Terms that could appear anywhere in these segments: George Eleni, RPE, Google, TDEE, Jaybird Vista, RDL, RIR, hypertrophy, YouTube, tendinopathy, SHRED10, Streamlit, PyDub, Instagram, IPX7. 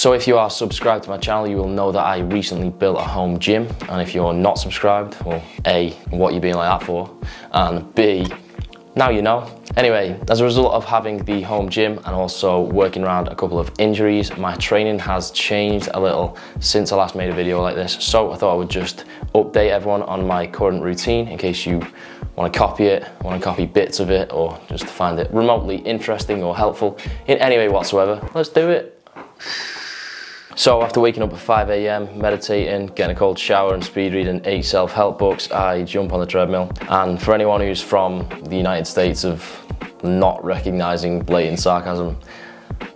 So if you are subscribed to my channel, you will know that I recently built a home gym. And if you're not subscribed, well, A, what you being like that for? And B, now you know. Anyway, as a result of having the home gym and also working around a couple of injuries, my training has changed a little since I last made a video like this. So I thought I would just update everyone on my current routine in case you want to copy it, want to copy bits of it, or just find it remotely interesting or helpful in any way whatsoever. Let's do it. So after waking up at 5 AM, meditating, getting a cold shower and speed reading 8 self-help books, I jump on the treadmill. And for anyone who's from the United States of not recognizing blatant sarcasm,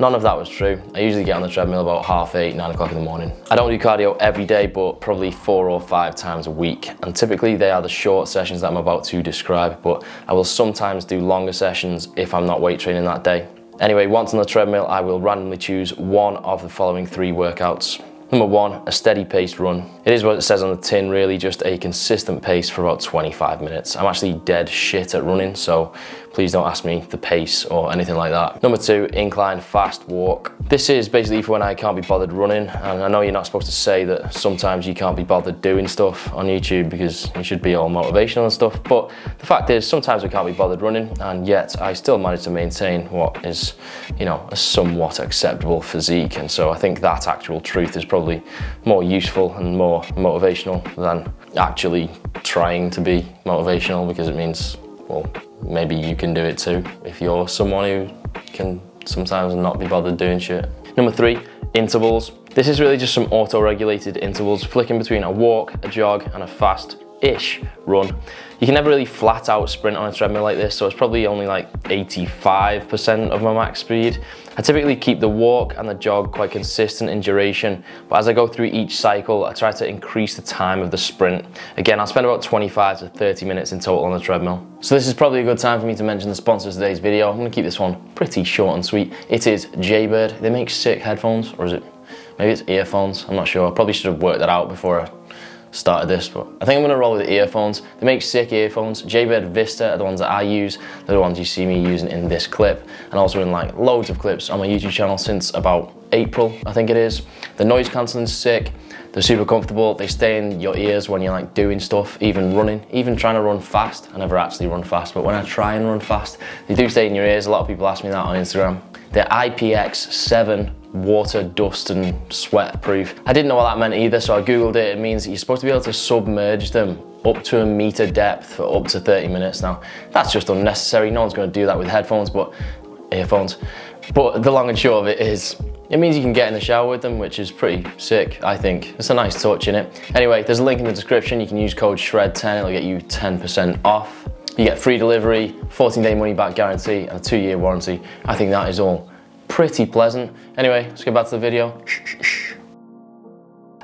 none of that was true. I usually get on the treadmill about 8:30, 9 o'clock in the morning. I don't do cardio every day, but probably 4 or 5 times a week. And typically they are the short sessions that I'm about to describe, but I will sometimes do longer sessions if I'm not weight training that day. Anyway, once on the treadmill, I will randomly choose one of the following 3 workouts. Number 1, a steady paced run. It is what it says on the tin, really, just a consistent pace for about 25 minutes. I'm actually dead shit at running, so please don't ask me the pace or anything like that. Number 2, incline fast walk. This is basically for when I can't be bothered running, and I know you're not supposed to say that sometimes you can't be bothered doing stuff on YouTube because you should be all motivational and stuff, but the fact is sometimes I can't be bothered running, and yet I still manage to maintain what is, you know, a somewhat acceptable physique, and so I think that actual truth is probably more useful and more motivational than actually trying to be motivational, because it means, well, maybe you can do it too if you're someone who can sometimes not be bothered doing shit. Number 3, intervals. This is really just some auto-regulated intervals, flicking between a walk, a jog, and a fast-ish run. You can never really flat out sprint on a treadmill like this, so it's probably only like 85% of my max speed. I typically keep the walk and the jog quite consistent in duration, but as I go through each cycle, I try to increase the time of the sprint. Again, I'll spend about 25 to 30 minutes in total on the treadmill. So this is probably a good time for me to mention the sponsor of today's video. I'm gonna keep this one pretty short and sweet. It is Jaybird. They make sick headphones, or is it, maybe it's earphones, I'm not sure. I probably should have worked that out before I started this, but I think I'm gonna roll with the earphones. They make sick earphones. Jaybird Vista are the ones that I use. They're the ones you see me using in this clip, and also in like loads of clips on my YouTube channel since about April, I think it is. The noise cancelling's sick. They're super comfortable. They stay in your ears when you're like doing stuff, even running, even trying to run fast. I never actually run fast, but when I try and run fast, they do stay in your ears. A lot of people ask me that on Instagram. They're IPX7 water, dust, and sweat proof. I didn't know what that meant either, so I googled it. It means that you're supposed to be able to submerge them up to a meter depth for up to 30 minutes. Now, that's just unnecessary. No one's gonna do that with headphones, but earphones. But the long and short of it is, it means you can get in the shower with them, which is pretty sick, I think. It's a nice touch, innit? Anyway, there's a link in the description. You can use code SHRED10, it'll get you 10% off. You get free delivery, 14-day money-back guarantee, and a 2-year warranty. I think that is all pretty pleasant. Anyway, let's get back to the video.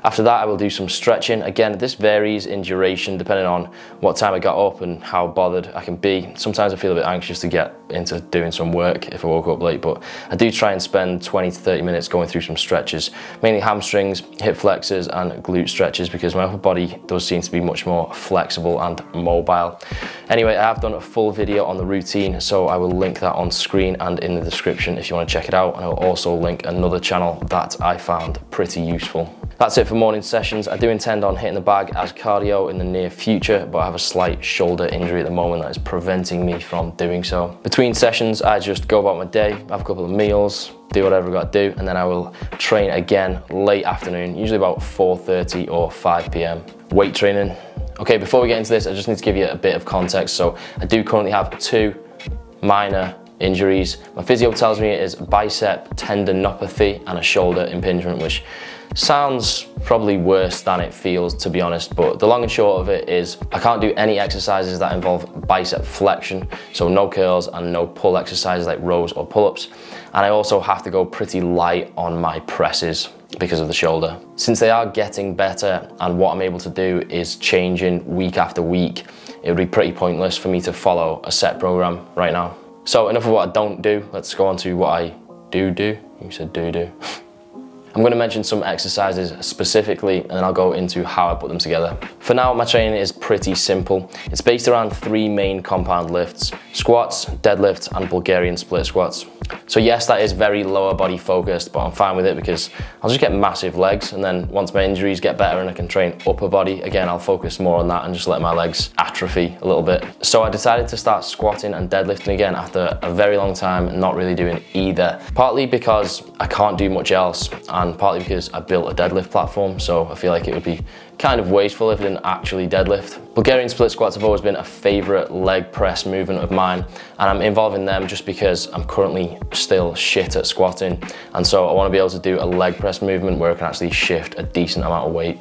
After that, I will do some stretching. Again, this varies in duration depending on what time I got up and how bothered I can be. Sometimes I feel a bit anxious to get into doing some work if I woke up late, but I do try and spend 20 to 30 minutes going through some stretches, mainly hamstrings, hip flexors, and glute stretches, because my upper body does seem to be much more flexible and mobile. Anyway, I have done a full video on the routine, so I will link that on screen and in the description if you want to check it out, and I will also link another channel that I found pretty useful. That's it for morning sessions. I do intend on hitting the bag as cardio in the near future, but I have a slight shoulder injury at the moment that is preventing me from doing so. Between sessions, I just go about my day, have a couple of meals, do whatever I've got to do, and then I will train again late afternoon, usually about 4:30 or 5 PM. Weight training. Okay, before we get into this, I just need to give you a bit of context. So I do currently have 2 minor injuries. My physio tells me it is bicep tendinopathy and a shoulder impingement, which sounds probably worse than it feels, to be honest, but the long and short of it is I can't do any exercises that involve bicep flexion, so no curls and no pull exercises like rows or pull-ups, and I also have to go pretty light on my presses because of the shoulder. Since they are getting better and what I'm able to do is changing week after week, it would be pretty pointless for me to follow a set program right now. So enough of what I don't do, let's go on to what I do. You said do. I'm going to mention some exercises specifically, and then I'll go into how I put them together. For now, my training is pretty simple. It's based around 3 main compound lifts: squats, deadlifts, and Bulgarian split squats. So yes, that is very lower body focused, but I'm fine with it because I'll just get massive legs, and then once my injuries get better and I can train upper body, again, I'll focus more on that and just let my legs atrophy a little bit. So I decided to start squatting and deadlifting again after a very long time not really doing either. Partly because I can't do much else, and partly because I built a deadlift platform, so I feel like it would be kind of wasteful if I didn't actually deadlift. Bulgarian split squats have always been a favorite leg press movement of mine, and I'm involving them just because I'm currently still shit at squatting, and so I want to be able to do a leg press movement where I can actually shift a decent amount of weight.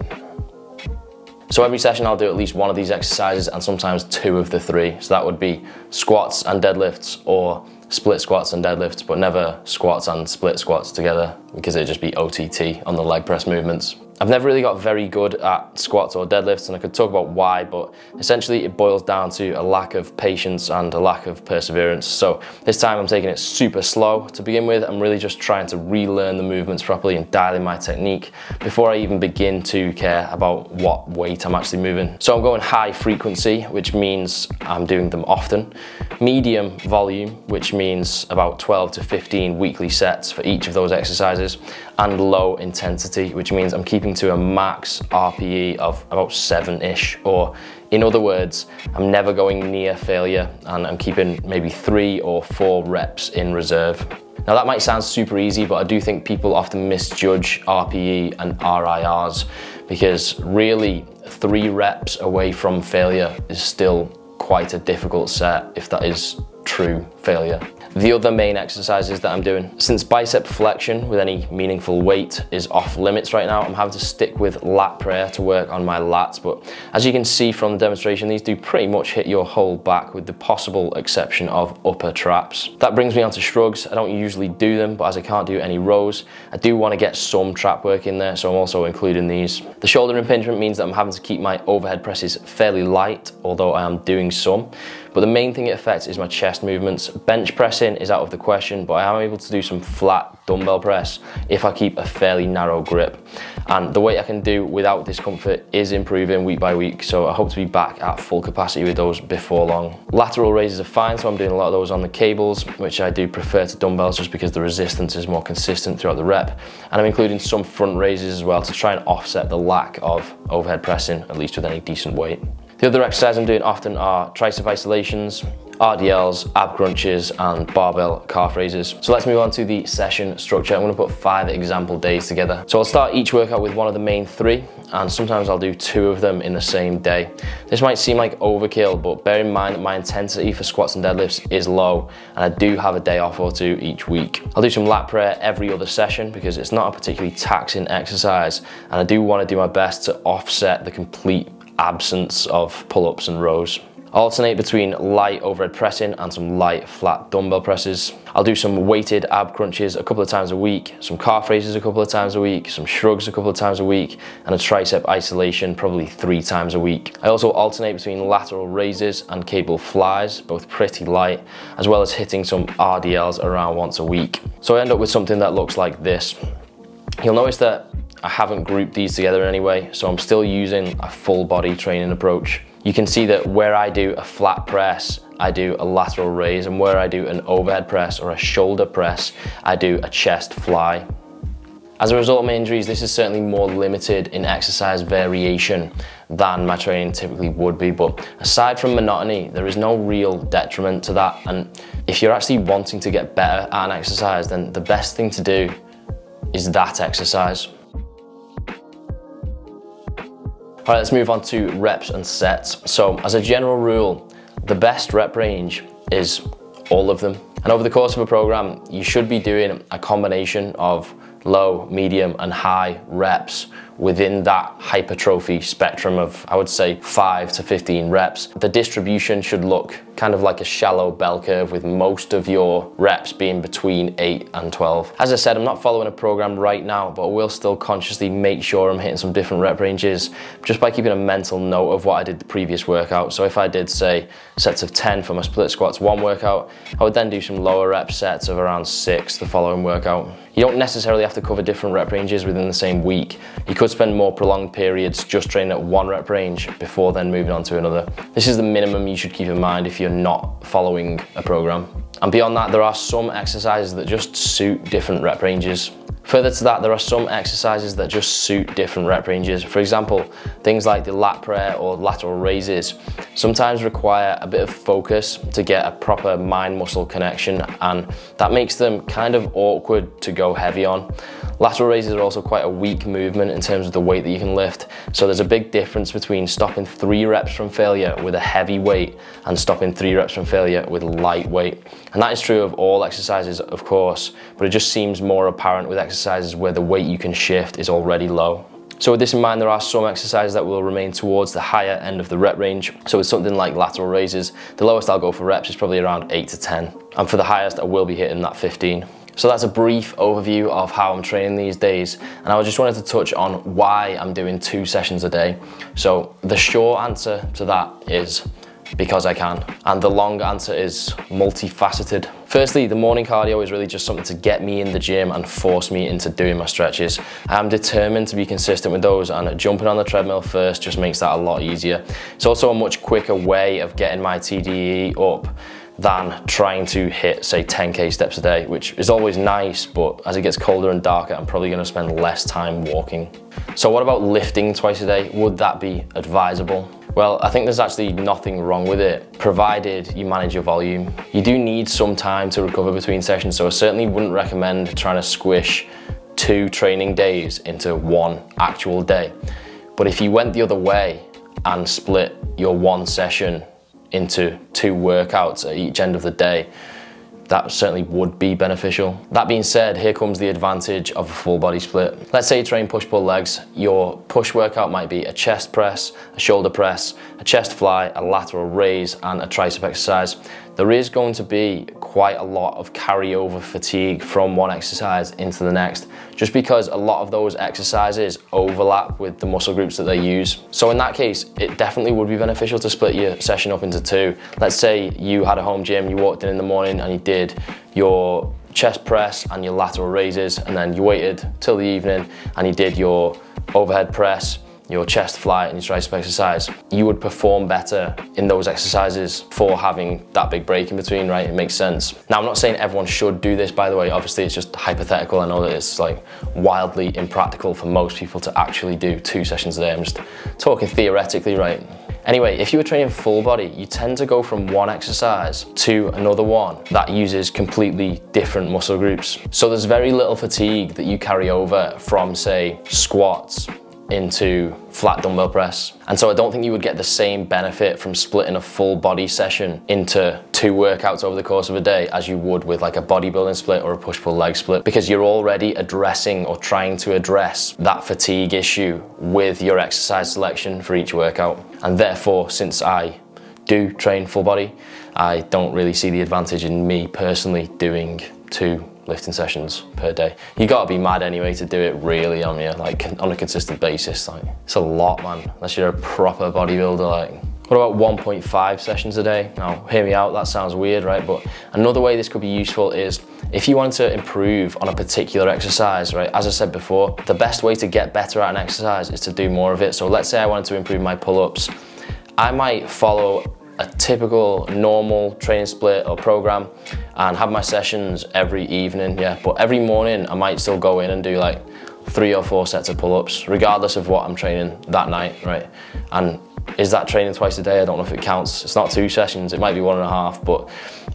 So every session I'll do at least one of these exercises and sometimes two of the three. So that would be squats and deadlifts, or split squats and deadlifts, but never squats and split squats together because it'd just be OTT on the leg press movements. I've never really got very good at squats or deadlifts, and I could talk about why, but essentially it boils down to a lack of patience and a lack of perseverance. So this time I'm taking it super slow to begin with. I'm really just trying to relearn the movements properly and dialing my technique before I even begin to care about what weight I'm actually moving. So I'm going high frequency, which means I'm doing them often. Medium volume, which means about 12 to 15 weekly sets for each of those exercises. And low intensity, which means I'm keeping to a max RPE of about 7-ish, or in other words, I'm never going near failure, and I'm keeping maybe 3 or 4 reps in reserve. Now that might sound super easy, but I do think people often misjudge RPE and RIRs, because really 3 reps away from failure is still quite a difficult set, if that is true failure. The other main exercises that I'm doing, since bicep flexion with any meaningful weight is off limits right now, I'm having to stick with lat prayer to work on my lats. But as you can see from the demonstration, these do pretty much hit your whole back with the possible exception of upper traps. That brings me on to shrugs. I don't usually do them, but as I can't do any rows, I do want to get some trap work in there, so I'm also including these. The shoulder impingement means that I'm having to keep my overhead presses fairly light, although I am doing some. But the main thing it affects is my chest movements. Bench pressing is out of the question, but I am able to do some flat dumbbell press if I keep a fairly narrow grip. And the weight I can do without discomfort is improving week by week, so I hope to be back at full capacity with those before long. Lateral raises are fine, so I'm doing a lot of those on the cables, which I do prefer to dumbbells just because the resistance is more consistent throughout the rep. And I'm including some front raises as well to try and offset the lack of overhead pressing, at least with any decent weight. The other exercises I'm doing often are tricep isolations, RDLs, ab crunches, and barbell calf raises. So let's move on to the session structure. I'm gonna put 5 example days together. So I'll start each workout with one of the main 3, and sometimes I'll do 2 of them in the same day. This might seem like overkill, but bear in mind that my intensity for squats and deadlifts is low, and I do have a day off or 2 each week. I'll do some lat prayer every other session because it's not a particularly taxing exercise, and I do wanna do my best to offset the complete absence of pull-ups and rows. I'll alternate between light overhead pressing and some light flat dumbbell presses. I'll do some weighted ab crunches a couple of times a week, some calf raises a couple of times a week, some shrugs a couple of times a week, and a tricep isolation probably 3 times a week. I also alternate between lateral raises and cable flies, both pretty light, as well as hitting some RDLs around once a week. So I end up with something that looks like this. You'll notice that I haven't grouped these together in any way, so I'm still using a full body training approach. You can see that where I do a flat press, I do a lateral raise, and where I do an overhead press or a shoulder press, I do a chest fly. As a result of my injuries, this is certainly more limited in exercise variation than my training typically would be, but aside from monotony, there is no real detriment to that. And if you're actually wanting to get better at an exercise, then the best thing to do is that exercise. All right, let's move on to reps and sets. So as a general rule, the best rep range is all of them. And over the course of a program, you should be doing a combination of low, medium, and high reps within that hypertrophy spectrum of, I would say, 5 to 15 reps. The distribution should look kind of like a shallow bell curve, with most of your reps being between 8 and 12. As I said, I'm not following a program right now, but I will still consciously make sure I'm hitting some different rep ranges just by keeping a mental note of what I did the previous workout. So if I did, say, sets of 10 for my split squats one workout, I would then do some lower rep sets of around 6 the following workout. You don't necessarily have to cover different rep ranges within the same week. You could spend more prolonged periods just training at one rep range before then moving on to another. This is the minimum you should keep in mind if you're not following a program. And beyond that, there are some exercises that just suit different rep ranges. Further to that, there are some exercises that just suit different rep ranges. For example, things like the lat prayer or lateral raises sometimes require a bit of focus to get a proper mind-muscle connection, and that makes them kind of awkward to go heavy on. Lateral raises are also quite a weak movement in terms of the weight that you can lift, so there's a big difference between stopping 3 reps from failure with a heavy weight and stopping 3 reps from failure with light weight. And that is true of all exercises, of course, but it just seems more apparent with exercises where the weight you can shift is already low. So with this in mind, there are some exercises that will remain towards the higher end of the rep range. So with something like lateral raises, the lowest I'll go for reps is probably around 8 to 10. And for the highest, I will be hitting that 15. So that's a brief overview of how I'm training these days, and I just wanted to touch on why I'm doing 2 sessions a day. So the short answer to that is because I can, and the long answer is multifaceted. Firstly, the morning cardio is really just something to get me in the gym and force me into doing my stretches. I'm determined to be consistent with those, and jumping on the treadmill first just makes that a lot easier. It's also a much quicker way of getting my TDEE up than trying to hit, say, 10K steps a day, which is always nice, but as it gets colder and darker, I'm probably gonna spend less time walking. So what about lifting twice a day? Would that be advisable? Well, I think there's actually nothing wrong with it, provided you manage your volume. You do need some time to recover between sessions, so I certainly wouldn't recommend trying to squish 2 training days into 1 actual day. But if you went the other way and split your 1 session into 2 workouts at each end of the day, that certainly would be beneficial. That being said, here comes the advantage of a full body split. Let's say you train push-pull legs. Your push workout might be a chest press, a shoulder press, a chest fly, a lateral raise, and a tricep exercise. There is going to be quite a lot of carryover fatigue from 1 exercise into the next, just because a lot of those exercises overlap with the muscle groups that they use. So in that case, it definitely would be beneficial to split your session up into 2. Let's say you had a home gym, you walked in the morning and you did your chest press and your lateral raises, and then you waited till the evening and you did your overhead press, your chest fly, and your tricep exercise. You would perform better in those exercises for having that big break in between, right? It makes sense. Now, I'm not saying everyone should do this, by the way. Obviously, it's just hypothetical. I know that it's like wildly impractical for most people to actually do 2 sessions a day. I'm just talking theoretically, right? Anyway, if you were training full body, you tend to go from 1 exercise to another one that uses completely different muscle groups. So there's very little fatigue that you carry over from, say, squats into flat dumbbell press. And so I don't think you would get the same benefit from splitting a full body session into 2 workouts over the course of a day as you would with like a bodybuilding split or a push-pull leg split, because you're already addressing or trying to address that fatigue issue with your exercise selection for each workout. And therefore, since I do train full body, I don't really see the advantage in me personally doing 2 lifting sessions per day. You gotta be mad anyway to do it really on you, like on a consistent basis. Like, it's a lot, man, unless you're a proper bodybuilder. Like, what about 1.5 sessions a day? Now, hear me out, that sounds weird, right? But another way this could be useful is if you want to improve on a particular exercise, right? As I said before, the best way to get better at an exercise is to do more of it. So let's say I wanted to improve my pull-ups. I might follow a typical normal training split or program and have my sessions every evening, yeah. But every morning I might still go in and do like 3 or 4 sets of pull-ups, regardless of what I'm training that night, right? And is that training twice a day? I don't know if it counts. It's not 2 sessions, it might be 1.5, but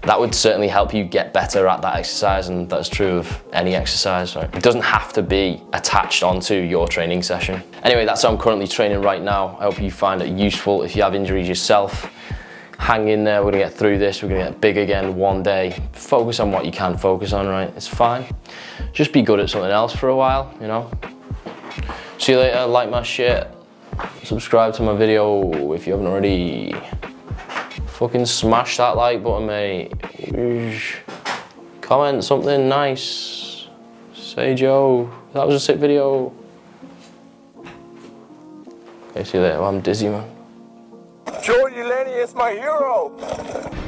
that would certainly help you get better at that exercise, and that's true of any exercise, right? It doesn't have to be attached onto your training session. Anyway, that's how I'm currently training right now. I hope you find it useful. If you have injuries yourself, hang in there, we're gonna get through this, we're gonna get big again one day. Focus on what you can focus on, right? It's fine. Just be good at something else for a while, you know? See you later, like my shit. Subscribe to my video if you haven't already. Fucking smash that like button, mate. Comment something nice. Say, Joe, that was a sick video. Okay, see you later. Well, I'm dizzy, man. George Eleni is my hero!